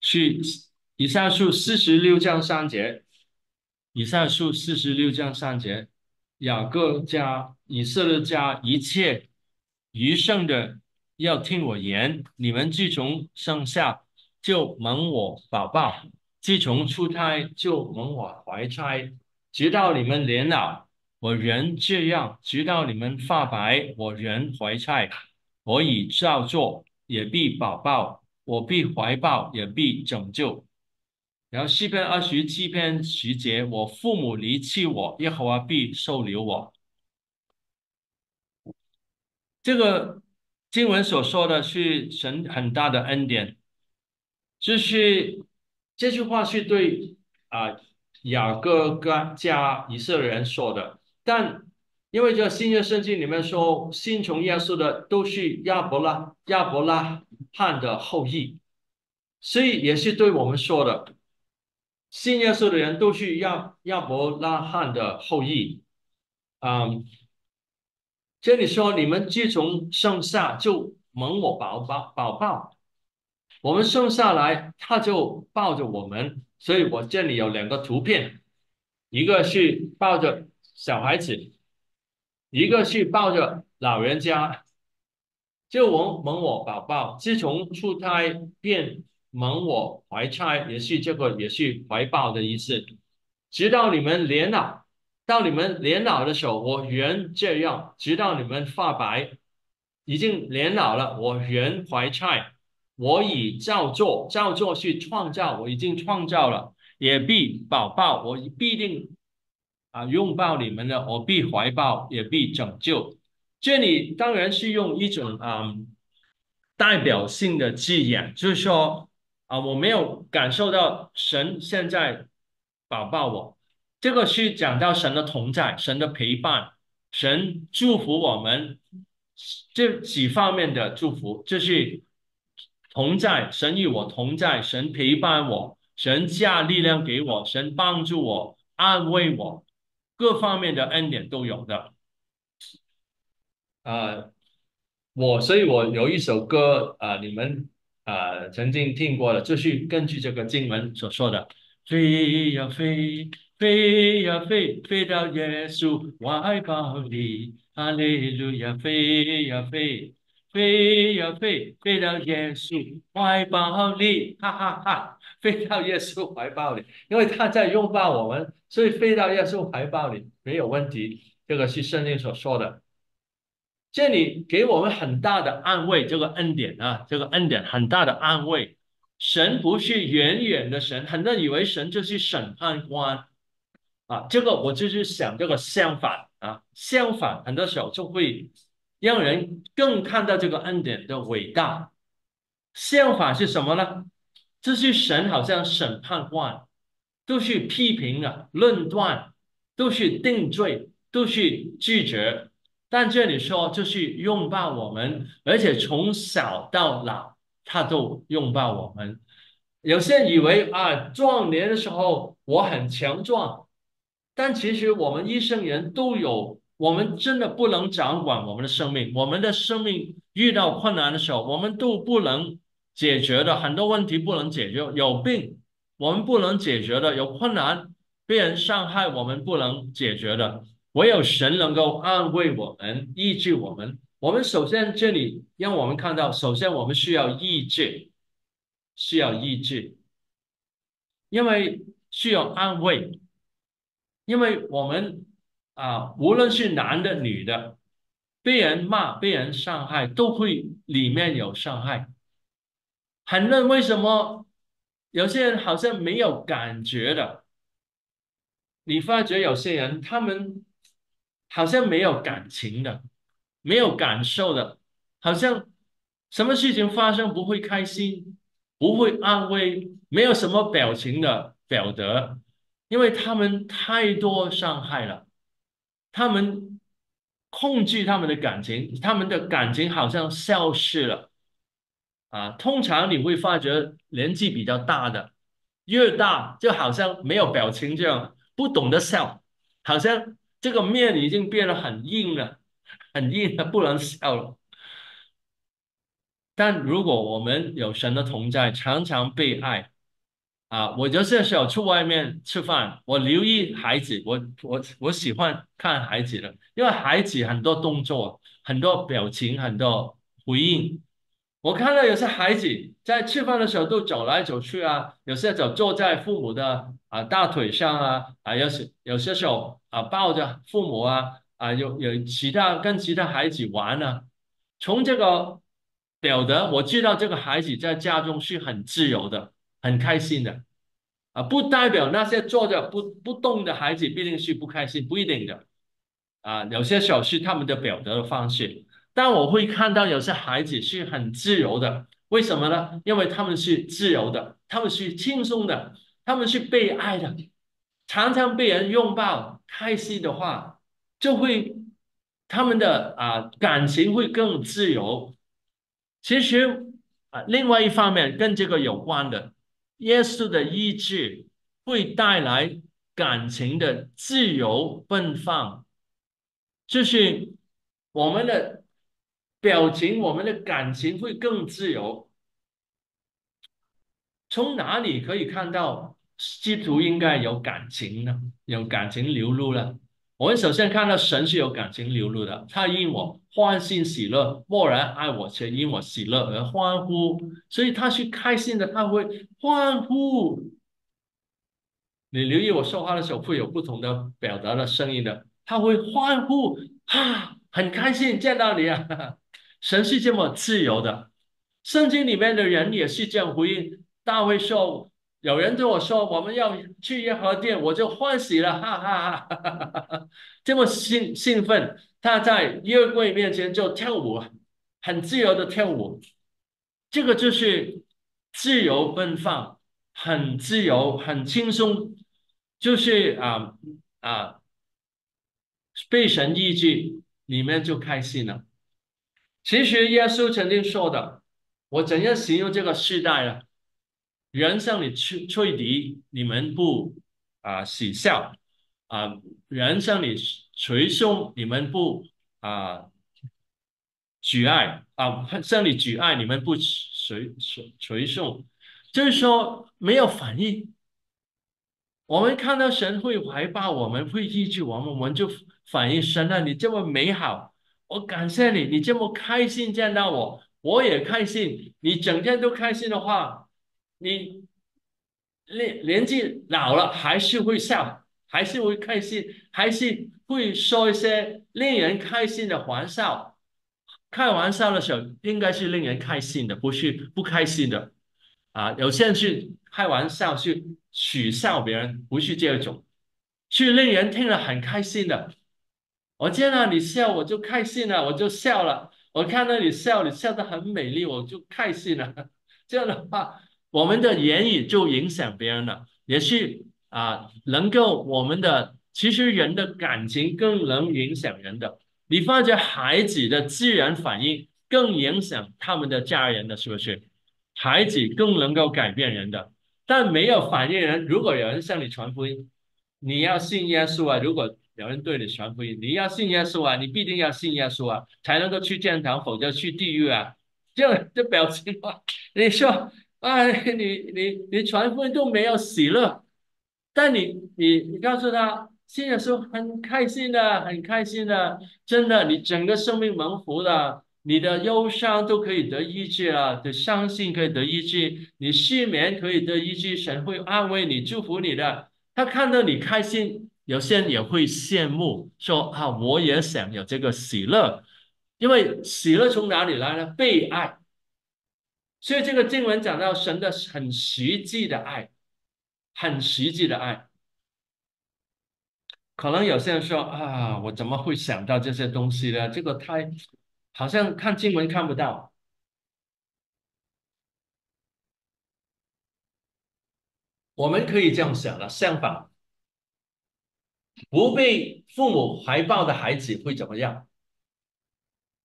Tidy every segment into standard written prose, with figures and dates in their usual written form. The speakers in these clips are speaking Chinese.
去以下述46章3节，以下述46章3节，雅各家、以色列家一切余剩的，要听我言。你们自从生下就蒙我宝宝，自从出胎就蒙我怀胎，直到你们年老，我仍这样；直到你们发白，我仍怀胎。我已照做，也必保抱；我必怀抱，也必拯救。然后诗篇27篇10节，我父母离弃我，耶和华必收留我。这个经文所说的是神很大的恩典，就是这句话是对雅各家以色列人说的，但因为这新约圣经里面说，信从耶稣的都是亚伯拉罕的后裔，所以也是对我们说的，信耶稣的人都是亚伯拉罕的后裔。这里说你们自从生下就蒙我宝宝。我们生下来他就抱着我们，所以我这里有两个图片，一个是抱着小孩子，一个是抱着老人家。就蒙我宝宝，自从出胎便蒙我怀胎，也是这个也是怀抱的意思。直到你们年老，到你们年老的时候我仍这样，直到你们发白，已经年老了我仍怀胎。我已照做，照做是创造，我已经创造了，也必保抱，我必定拥抱你们的，我必怀抱，也必拯救。这里当然是用一种代表性的字眼，就是说我没有感受到神现在保抱我，这个是讲到神的同在，神的陪伴，神祝福我们，这几方面的祝福，就是同在，神与我同在，神陪伴我，神加力量给我，神帮助我，安慰我，各方面的恩典都有的。所以我有一首歌你们曾经听过的，就是根据这个经文所说的，飞呀飞，飞呀飞，飞到耶稣怀抱里，哈利路亚，飞呀飞。飞呀飞，飞到耶稣怀抱里，哈哈哈！飞到耶稣怀抱里，因为他在拥抱我们，所以飞到耶稣怀抱里没有问题。这个是圣经所说的，这里给我们很大的安慰。这个恩典这个恩典很大的安慰。神不是远远的神，很多人以为神就是审判官这个我就是想这个相反相反，很多时候就会让人更看到这个恩典的伟大。相反是什么呢？这是神好像审判官，都是批评了，论断，都是定罪，都是拒绝。但这里说就是拥抱我们，而且从小到老他都拥抱我们。有些人以为壮年的时候我很强壮，但其实我们一生人都有，我们真的不能掌管我们的生命，我们的生命遇到困难的时候，我们都不能解决的，很多问题不能解决，有病我们不能解决的，有困难别人伤害我们不能解决的，唯有神能够安慰我们，医治我们。我们首先这里让我们看到，首先我们需要医治，需要医治，因为需要安慰，因为我们无论是男的女的，被人骂被人伤害都会里面有伤害。很多人为什么有些人好像没有感觉的，你发觉有些人他们好像没有感情的，没有感受的，好像什么事情发生不会开心，不会安慰，没有什么表情的表达，因为他们太多伤害了，他们控制他们的感情，他们的感情好像消失了通常你会发觉年纪比较大的越大就好像没有表情，这样不懂得笑，好像这个面已经变得很硬了，很硬了，不能笑了。但如果我们有神的同在，常常被爱啊，我就是想去外面吃饭，我留意孩子，我喜欢看孩子的，因为孩子很多动作、很多表情、很多回应。我看到有些孩子在吃饭的时候都走来走去啊，有些就坐在父母的大腿上啊，有些时候抱着父母啊，有跟其他孩子玩啊，从这个。 表的，我知道这个孩子在家中是很自由的，很开心的，不代表那些坐着不动的孩子必定是不开心，不一定的，有些时候是他们的表达的方式。但我会看到有些孩子是很自由的，为什么呢？因为他们是自由的，他们是轻松的，他们是被爱的，常常被人拥抱，开心的话，就会他们的感情会更自由。 其实另外一方面跟这个有关的，耶稣的医治会带来感情的自由奔放，就是我们的表情、我们的感情会更自由。从哪里可以看到基督徒应该有感情呢？有感情流露呢？我们首先看到神是有感情流露的，他因我。 欢欣喜乐，默然爱我，且因我喜乐而欢呼。所以他是开心的，他会欢呼。你留意我说话的时候，会有不同的表达的声音的。他会欢呼啊，很开心见到你啊！神是这么自由的，圣经里面的人也是这样回应。大卫说：“有人对我说，我们要去耶和华殿，我就欢喜了，哈哈哈！”这么兴奋。 他在约柜面前就跳舞，很自由的跳舞，这个就是自由奔放，很自由，很轻松，就是被神医治里面就开心了。其实耶稣曾经说的，我怎样形容这个时代呢？人向你吹笛，你们不喜笑。 人向你捶胸，你们不举爱向你举爱，你们不捶胸，就是说没有反应。我们看到神会怀抱我们，会依据我们，我们就反应神啊，你这么美好，我感谢你，你这么开心见到我，我也开心。你整天都开心的话，你年纪老了还是会笑。 还是会开心，还是会说一些令人开心的玩笑。开玩笑的时候，应该是令人开心的，不是不开心的。有些人去开玩笑，去取笑别人，不是这种，是令人听了很开心的。我见到你笑，我就开心了，我就笑了。我看到你笑，你笑得很美丽，我就开心了。这样的话，我们的言语就影响别人了，也是。 能够我们的其实人的感情更能影响人的，你发觉孩子的自然反应更影响他们的家人的，是不是？孩子更能够改变人的，但没有反应人，如果有人向你传福音，你要信耶稣啊！如果有人对你传福音，你要信耶稣啊！你必定要信耶稣啊，才能够去天堂，否则去地狱啊！这表情话，你说啊，你传福音都没有喜乐。 但你告诉他，信耶稣很开心的，很开心的，真的，你整个生命蒙福了，你的忧伤都可以得医治了，你伤心可以得医治，你失眠可以得医治，神会安慰你，祝福你的。他看到你开心，有些人也会羡慕，说啊，我也想有这个喜乐，因为喜乐从哪里来呢？被爱。所以这个经文讲到神的很实际的爱。 很实际的爱，可能有些人说啊，我怎么会想到这些东西呢？这个太好像看经文看不到。我们可以这样想了，相反，不被父母怀抱的孩子会怎么样？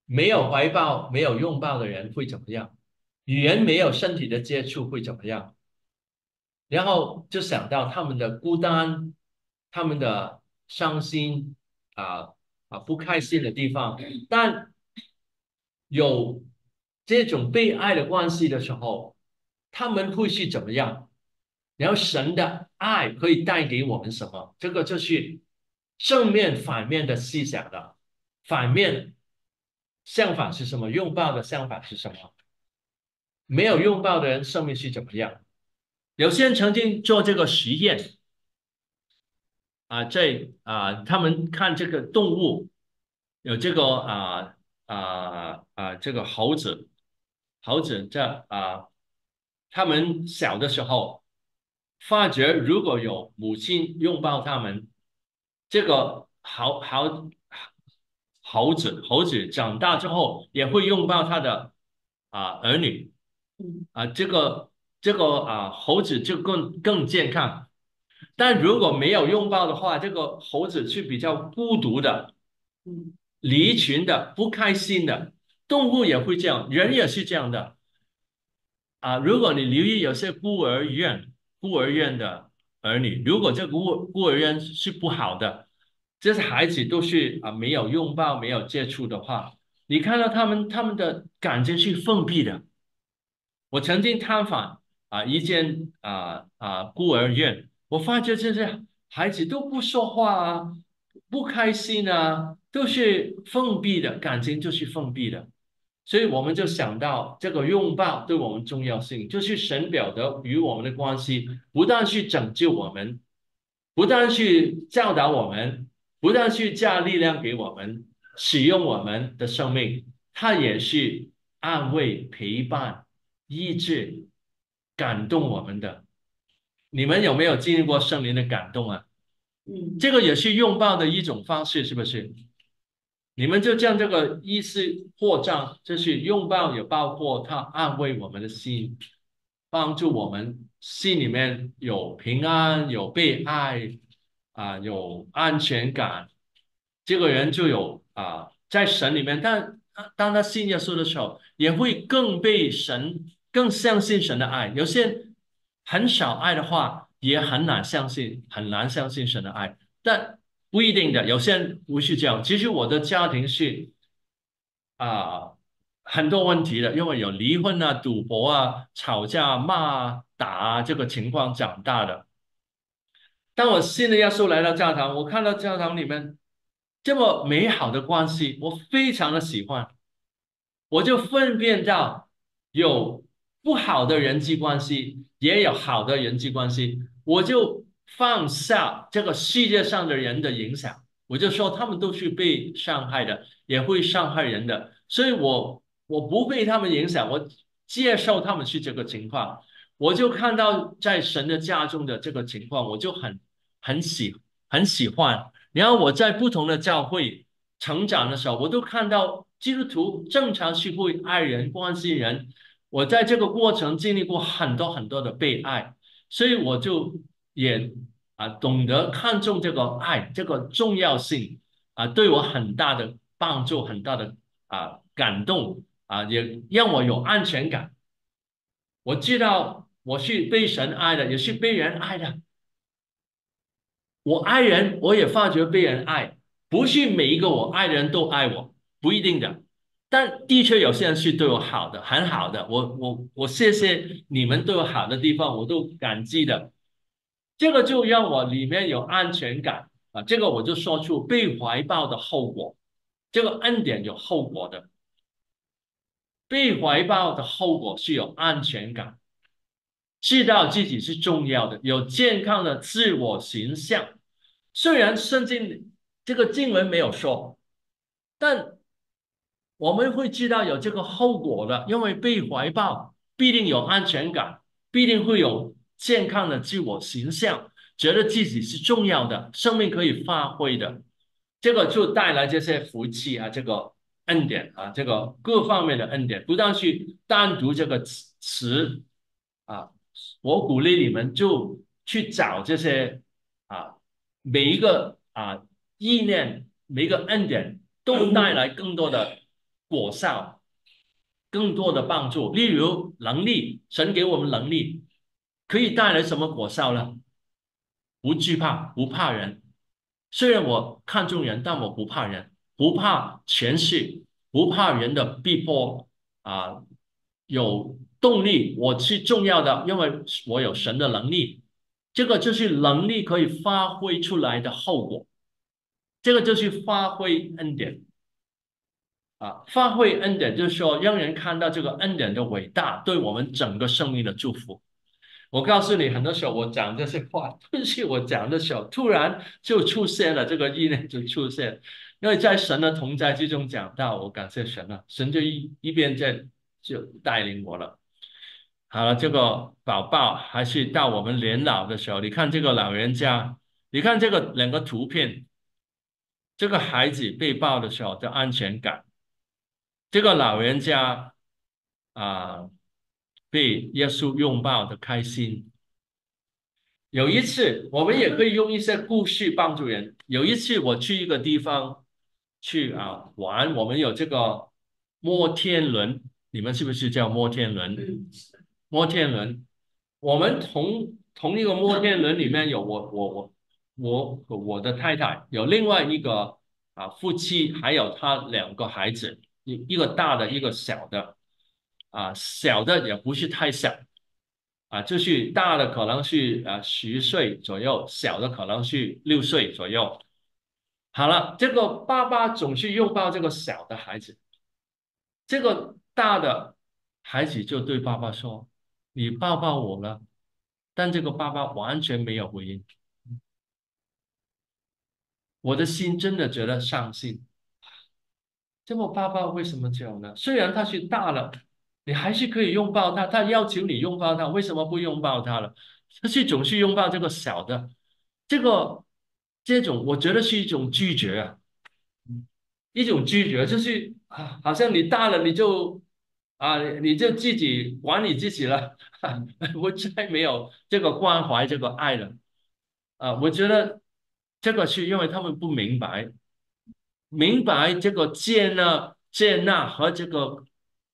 没有怀抱、没有拥抱的人会怎么样？与人没有身体的接触会怎么样？ 然后就想到他们的孤单，他们的伤心不开心的地方。但有这种被爱的关系的时候，他们会去怎么样？然后神的爱可以带给我们什么？这个就是正面、反面的思想了。反面相反是什么？拥抱的相反是什么？没有拥抱的人生命是怎么样？有些人曾经做这个实验啊，他们看这个动物，有这个这个猴子他们小的时候发觉，如果有母亲拥抱他们，这个猴子长大之后也会拥抱他的儿女啊，猴子就更健康。但如果没有拥抱的话，这个猴子是比较孤独的、离群的、不开心的。动物也会这样，人也是这样的啊。如果你留意有些孤儿院的儿女，如果这个孤儿院是不好的，这些孩子都是没有拥抱、没有接触的话，你看到他们的感情是封闭的。我曾经探访一间孤儿院，我发觉这些孩子都不说话啊，不开心啊，都是封闭的，感情就是封闭的。所以我们就想到这个拥抱对我们重要性，就是神表达与我们的关系，不但去拯救我们，不但去教导我们，不但去加力量给我们，使用我们的生命，它也是安慰、陪伴、医治、感动我们的。你们有没有经历过圣灵的感动啊？这个也是拥抱的一种方式，是不是？你们就将这个意思扩张，就是拥抱也包括它安慰我们的心，帮助我们心里面有平安、有被爱有安全感。这个人就有在神里面，但当他信耶稣的时候，也会更相信神的爱。有些很少爱的话，也很难相信神的爱，但不一定的，有些人不是这样。其实我的家庭是很多问题的，因为有离婚啊、赌博啊、吵架、骂啊、打啊这个情况长大的。当我信了耶稣来到教堂，我看到教堂里面这么美好的关系，我非常的喜欢。我就分辨到有不好的人际关系，也有好的人际关系，我就放下这个世界上的人的影响，我就说他们都是被伤害的，也会伤害人的，所以我不被他们影响，我接受他们是这个情况，我就看到在神的家中的这个情况，我就很喜欢。然后我在不同的教会成长的时候，我都看到基督徒正常是会爱人、关心人，我在这个过程经历过很多很多的被爱，所以我就也懂得看重这个爱这个重要性对我很大的帮助，很大的感动也让我有安全感。我知道我是被神爱的，也是被人爱的。我爱人，我也发觉被人爱，不是每一个我爱的人都爱我，不一定的，但的确有些人是对我好的，很好的，我谢谢你们对我好的地方，我都感激的。这个就让我里面有安全感这个我就说出被怀抱的后果，这个恩典有后果的，被怀抱的后果是有安全感，知道自己是重要的，有健康的自我形象。虽然圣经这个经文没有说，但我们会知道有这个后果的，因为被怀抱必定有安全感，必定会有健康的自我形象，觉得自己是重要的，生命可以发挥的，这个就带来这些福气这个恩典这个各方面的恩典。不但去单独这个词我鼓励你们就去找这些每一个意念，每一个恩典都带来更多的果效，更多的帮助。例如能力，神给我们能力可以带来什么果效呢？不惧怕，不怕人。虽然我看重人，但我不怕人，不怕权势，不怕人的逼迫有动力，我是重要的，因为我有神的能力。这个就是能力可以发挥出来的后果。这个就是发挥恩典啊，发挥恩典就是说，让人看到这个恩典的伟大，对我们整个生命的祝福。我告诉你，很多时候我讲这些话，但是我讲的时候，突然就出现了这个意念，就出现。因为在神的同在之中讲到，我感谢神啊，神就一边在就带领我了。好了，这个宝宝还是到我们年老的时候，你看这个老人家，你看这个两个图片，这个孩子被抱的时候的安全感，这个老人家被耶稣拥抱的开心。有一次我们也可以用一些故事帮助人。有一次我去一个地方去玩，我们有这个摩天轮，你们是不是叫摩天轮？摩天轮，我们同一个摩天轮里面有我的太太，有另外一个夫妻，还有他两个孩子，一个大的一个小的。小的也不是太小，就是大的可能是10岁左右，小的可能是6岁左右。好了，这个爸爸总是拥抱这个小的孩子，这个大的孩子就对爸爸说：“你抱抱我了。”但这个爸爸完全没有回应。我的心真的觉得伤心，这个爸爸为什么这样呢？虽然他是大了，你还是可以拥抱他，他要求你拥抱他，为什么不拥抱他了？他是总是拥抱这个小的，这种我觉得是一种拒绝啊，一种拒绝，就是好像你大了你就自己管你自己了，我再没有这个关怀这个爱了我觉得这个是因为他们不明白这个接纳和这个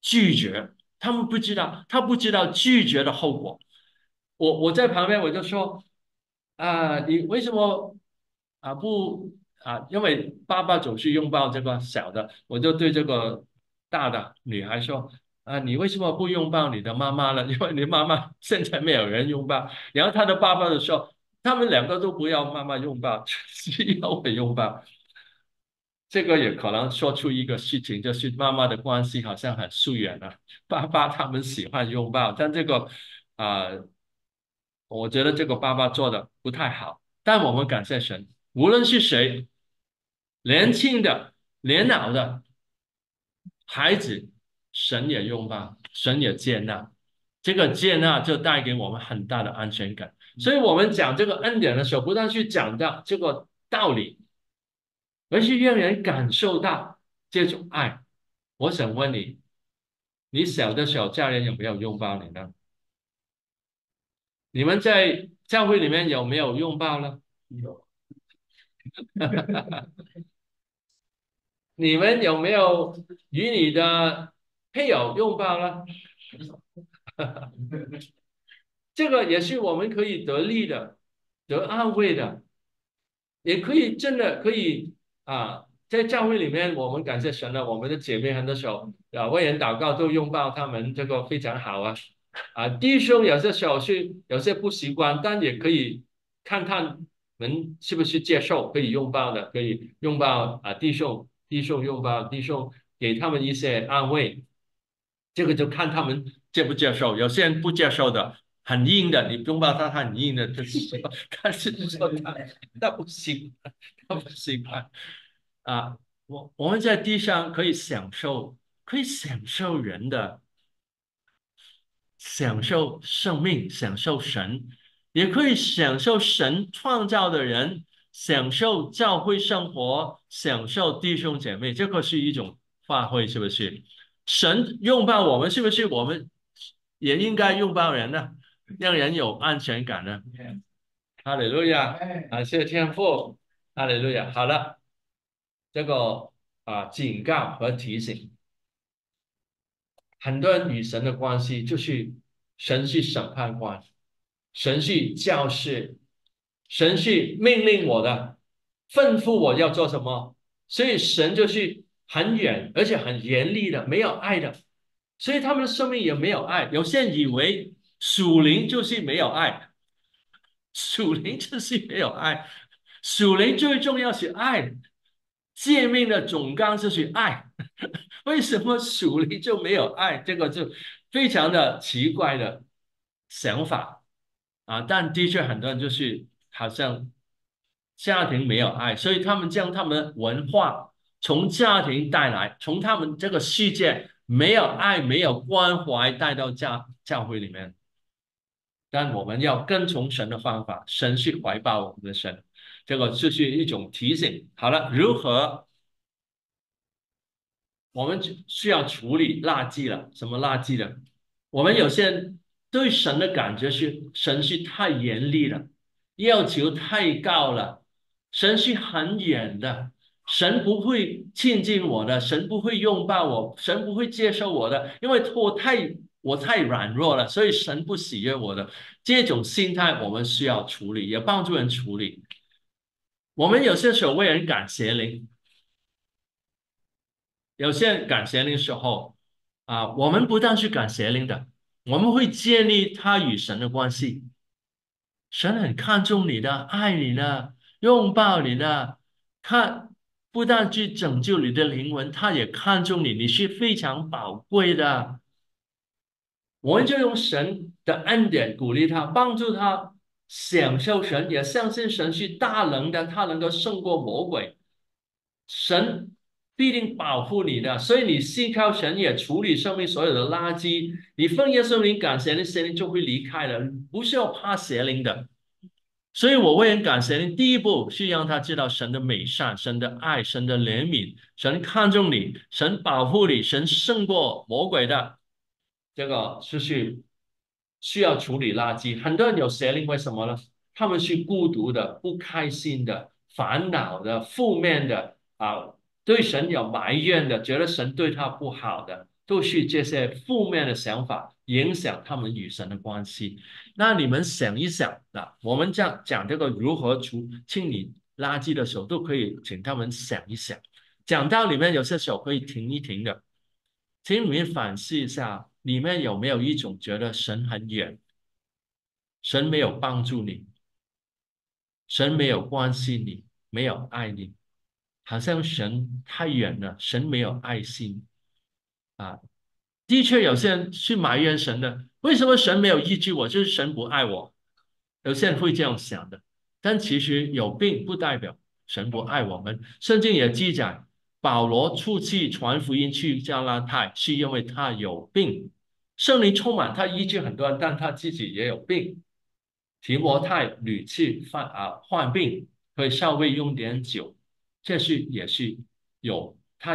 拒绝，他不知道拒绝的后果。我在旁边我就说你为什么不因为爸爸总是拥抱这个小的，我就对这个大的女孩说你为什么不拥抱你的妈妈了？因为你妈妈现在没有人拥抱。然后他的爸爸就说，他们两个都不要妈妈拥抱，只要我拥抱。这个也可能说出一个事情，就是妈妈的关系好像很疏远了。爸爸他们喜欢拥抱，但这个我觉得这个爸爸做的不太好。但我们感谢神，无论是谁，年轻的、年老的孩子，神也拥抱，神也接纳。这个接纳就带给我们很大的安全感。所以我们讲这个恩典的时候，不但去讲到这个道理，而是让人感受到这种爱。我想问你，你小的时候家人有没有拥抱你呢？你们在教会里面有没有拥抱呢？有。你们有没有与你的配偶拥抱呢？这个也是我们可以得力的、得安慰的，也可以真的可以在教会里面，我们感谢神了。我们的姐妹很多时候为人祷告都拥抱他们，这个非常好弟兄有些时候是有些不习惯，但也可以看他们是不是接受，可以拥抱的，可以拥抱弟兄拥抱弟兄，给他们一些安慰。这个就看他们接不接受。有些人不接受的，很硬的，你拥抱他，他很硬的，但是他不行，他不行我们在地上可以享受人的，享受生命，享受神，也可以享受神创造的人，享受教会生活，享受弟兄姐妹，这个是一种发挥，是不是？神拥抱我们，是不是我们也应该拥抱人呢？让人有安全感呢。哈利路亚，感谢天父，哈利路亚。好了，这个警告和提醒，很多人与神的关系就是神是审判官，神是教师，神是命令我的，吩咐我要做什么，所以神就是很远而且很严厉的，没有爱的，所以他们的生命也没有爱。有些人以为属灵就是没有爱，属灵就是没有爱，属灵最重要是爱，诫命的总纲就是爱。为什么属灵就没有爱？这个就非常的奇怪的想法啊！但的确很多人就是好像家庭没有爱，所以他们将他们的文化从家庭带来，从他们这个世界。没有爱，没有关怀，带到教会里面。但我们要跟从神的方法，神去怀抱我们的神，这个就是一种提醒。好了，如何我们需要处理垃圾了？什么垃圾呢？我们有些人对神的感觉是，神是太严厉了，要求太高了，神是很远的。神不会亲近我的，神不会拥抱我，神不会接受我的，因为我太软弱了，所以神不喜悦我的。这种心态我们需要处理，也帮助人处理。我们有些时候为人感邪灵，有些人感邪灵时候啊，我们不但是感邪灵的，我们会建立他与神的关系。神很看重你的，爱你的，拥抱你的，不但去拯救你的灵魂，他也看重你，你是非常宝贵的。我们就用神的恩典鼓励他，帮助他享受神，也相信神是大能的，他能够胜过魔鬼。神必定保护你的，所以你信靠神，也处理生命所有的垃圾。你奉耶稣名感谢，邪灵就会离开了，不需要怕邪灵的。所以我为人感谢你，第一步是让他知道神的美善、神的爱、神的怜悯，神看重你，神保护你，神胜过魔鬼的。这个就是需要处理垃圾。很多人有邪灵，为什么呢？他们是孤独的、不开心的、烦恼的、负面的啊，对神有埋怨的，觉得神对他不好的，都是这些负面的想法影响他们与神的关系。那你们想一想啊，我们讲这个如何清理垃圾的时候，都可以请他们想一想。讲到里面有些时候可以停一停的，请你们反思一下，里面有没有一种觉得神很远，神没有帮助你，神没有关心你，没有爱你，好像神太远了，神没有爱心。啊，的确有些人去埋怨神的，为什么神没有医治我？就是神不爱我。有些人会这样想的，但其实有病不代表神不爱我们。圣经也记载，保罗出去传福音去加拉太，是因为他有病，圣灵充满他医治很多人，但他自己也有病。提摩太屡次患病，可以稍微用点酒，他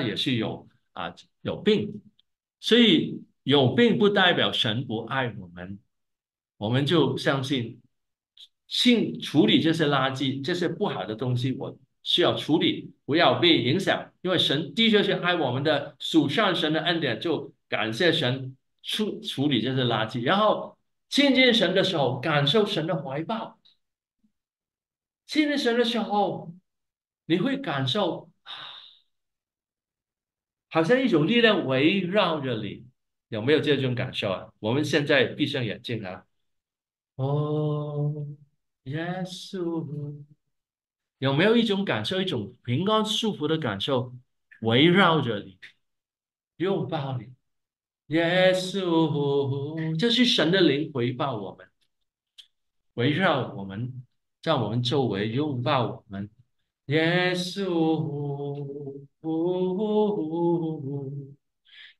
也是有病。所以有病不代表神不爱我们，我们就相信，处理这些垃圾、这些不好的东西，我需要处理，不要被影响。因为神的确是爱我们的，属上神的恩典，就感谢神处理这些垃圾。然后亲近神的时候，感受神的怀抱。亲近神的时候，你会感受。好像一种力量围绕着你，有没有这种感受啊？我们现在闭上眼睛啊，哦，耶稣，有没有一种感受，一种平安舒服的感受围绕着你，拥抱你，耶稣，这是神的灵回报我们，围绕我们，在我们周围拥抱我们，耶稣。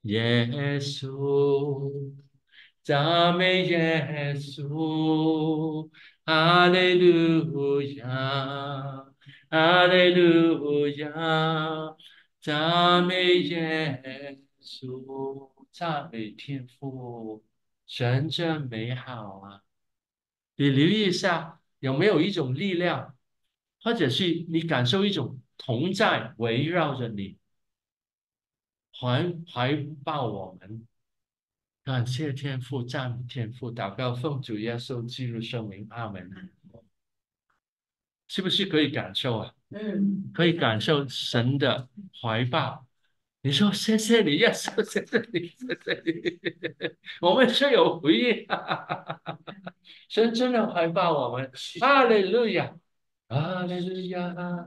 耶稣，赞美耶稣，哈利路亚，哈利路亚，赞美耶稣，赞美天父，神真美好啊！你留意一下，有没有一种力量，或者是你感受一种同在围绕着你，怀抱我们，感谢天父，赞美天父，祷告奉主耶稣基督圣名，阿门。是不是可以感受啊？可以感受神的怀抱，你说谢你，耶稣谢谢你，我们是有回应，神真的怀抱我们，哈利路亚，哈利路亚，哈，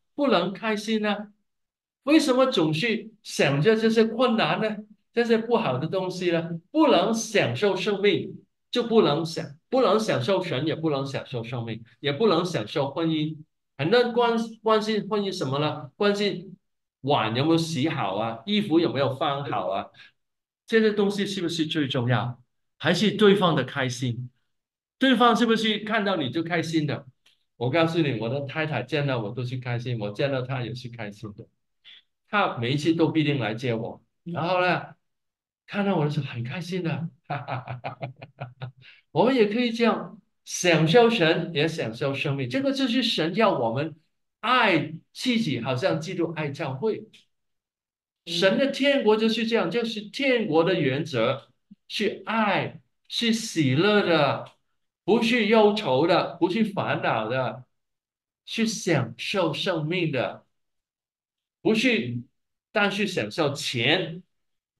不能开心呢？为什么总是想着这些困难呢？这些不好的东西呢？不能享受生命，就不能享受神，也不能享受生命，也不能享受婚姻。很多人关心婚姻什么呢？关心碗有没有洗好啊，衣服有没有放好啊，这些东西是不是最重要？还是对方的开心？对方是不是看到你就开心的？我告诉你，我的太太见到我都是开心，我见到她也是开心的。她每一次都必定来接我，然后呢，看到我的时候很开心的，哈。我们也可以这样享受神，也享受生命。这个就是神要我们爱自己，好像基督爱教会。神的天国就是这样，就是天国的原则，是爱，是喜乐的，不是忧愁的，不是烦恼的，是享受生命的，不是但是享受钱，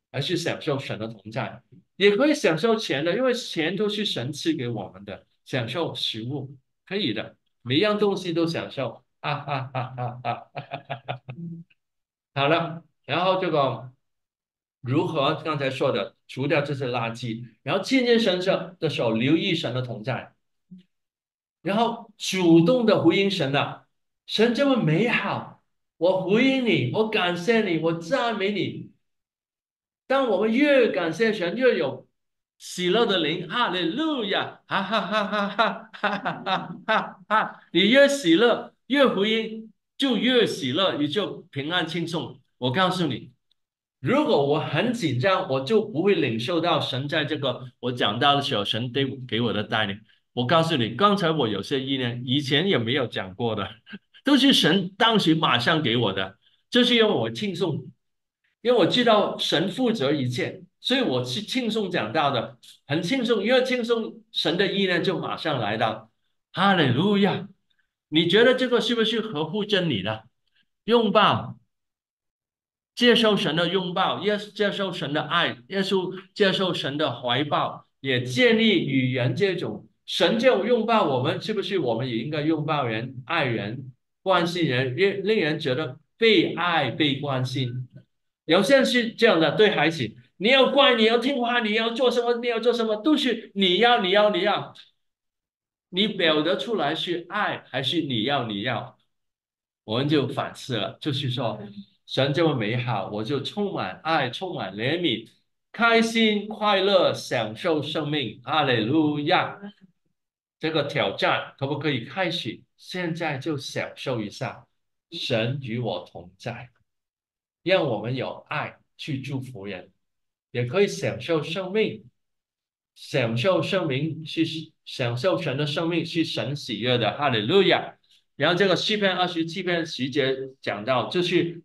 而是享受神的同在。 也可以享受钱的，因为钱都是神赐给我们的。享受食物可以的，每样东西都享受。好了，然后这个如何刚才说的，除掉这些垃圾，然后亲近神的时候，留意神的同在，然后主动的回应神了。神这么美好，我回应你，我感谢你，我赞美你。 当我们越感谢神，越有喜乐的灵，哈利路亚，哈哈哈哈哈哈哈哈哈！你越喜乐，越回应，就越喜乐，你就平安轻松。我告诉你，如果我很紧张，我就不会领受到神在这个我讲到的时候，神给我的带领。我告诉你，刚才我有些意念，以前也没有讲过的，都是神当时马上给我的，就是因为我轻松。 因为我知道神负责一切，所以我是轻松讲到的，很轻松。因为轻松，神的意念就马上来到。哈利路亚！你觉得这个是不是合乎真理呢？拥抱，接受神的拥抱，也接受神的爱，耶稣接受神的怀抱，也建立与人这种神就拥抱我们，是不是？我们也应该拥抱人、爱人、关心人，令人觉得被爱、被关心。 有些人是这样的，对孩子，你要乖，你要听话，你要做什么，你要做什么，都是你要，你表达出来是爱还是你要？我们就反思了，就是说，神这么美好，我就充满爱，充满怜悯，开心快乐，享受生命，哈利路亚！这个挑战可不可以开始？现在就享受一下，神与我同在。 让我们有爱去祝福人，也可以享受生命，享受神的生命是神喜悦的，哈利路亚。然后这个诗篇27篇10节讲到，就是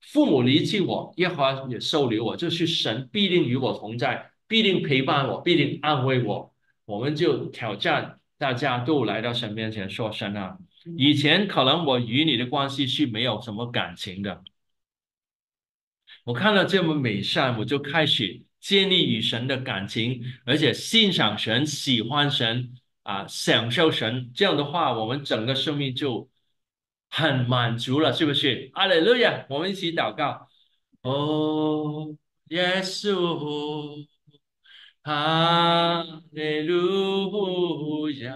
父母离弃我，耶和华也收留我，就是神必定与我同在，必定陪伴我，必定安慰我。我们就挑战大家都来到神面前说：“神啊，以前可能我与你的关系是没有什么感情的。” 我看到这么美善，我就开始建立与神的感情，而且欣赏神、喜欢神啊，享受神。这样的话，我们整个生命就很满足了，是不是？哈利路亚！我们一起祷告。哦，耶稣，哈利路亚。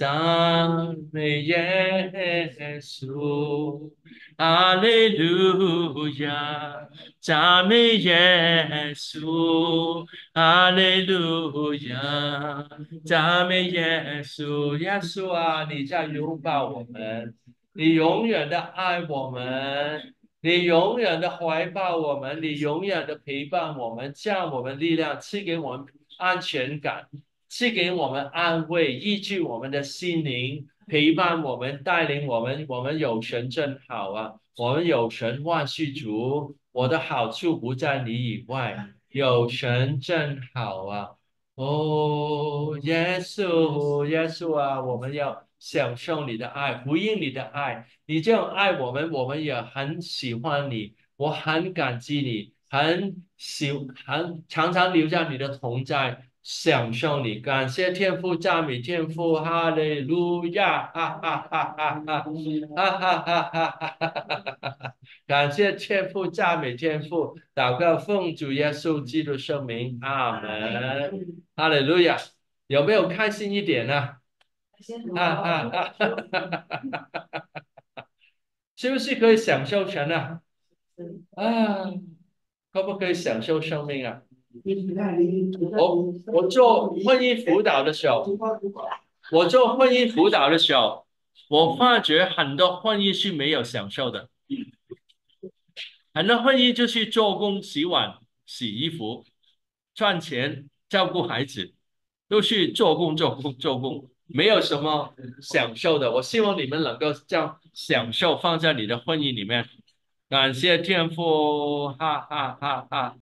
赞美耶稣，哈利路亚！赞美耶稣，哈利路亚！赞美耶稣，耶稣啊，你在拥抱我们，你永远的爱我们，你永远的怀抱我们，你永远的陪伴我们，将我们力量赐给我们安全感。 赐给我们安慰，医治我们的心灵，陪伴我们，带领我们。我们有权正好啊，我们有权万事足。我的好处不在你以外，有权正好啊。哦，耶稣，耶稣啊，我们要享受你的爱，回应你的爱。你这样爱我们，我们也很喜欢你，我很感激你，常常留下你的同在。 享受你，感谢天父，赞美天父，哈利路亚，哈哈哈哈哈，哈哈哈哈哈！感谢天父，赞美天父，祷告奉主耶稣基督圣名，阿门，哈利路亚！有没有开心一点呢？是不是可以享受神啊？啊，可不可以享受生命啊？ 我做婚姻辅导的时候，我发觉很多婚姻是没有享受的，很多婚姻就是做工、洗碗、洗衣服、赚钱、照顾孩子，都是做工，没有什么享受的。我希望你们能够将享受放在你的婚姻里面。感谢天父，哈哈哈哈。